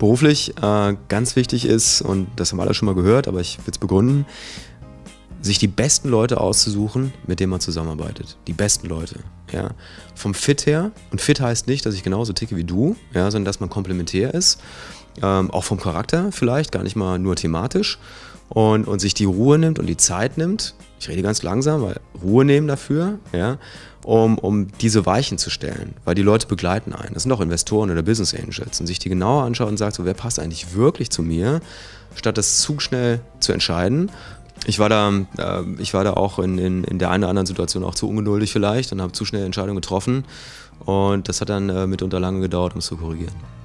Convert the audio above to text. Beruflich ganz wichtig ist, und das haben alle schon mal gehört, aber ich will es begründen, sich die besten Leute auszusuchen, mit denen man zusammenarbeitet. Die besten Leute. Ja. Vom Fit her, und Fit heißt nicht, dass ich genauso ticke wie du, ja, sondern dass man komplementär ist. Auch vom Charakter vielleicht, gar nicht mal nur thematisch. Und sich die Ruhe nimmt und die Zeit nimmt. Ich rede ganz langsam, weil Ruhe nehmen dafür, ja, um diese Weichen zu stellen. Weil die Leute begleiten einen. Das sind auch Investoren oder Business Angels. Und sich die genauer anschauen und sagt, so, wer passt eigentlich wirklich zu mir, statt das zu schnell zu entscheiden. Ich war da auch in der einen oder anderen Situation auch zu ungeduldig vielleicht und habe zu schnell Entscheidungen getroffen, und das hat dann mitunter lange gedauert, um es zu korrigieren.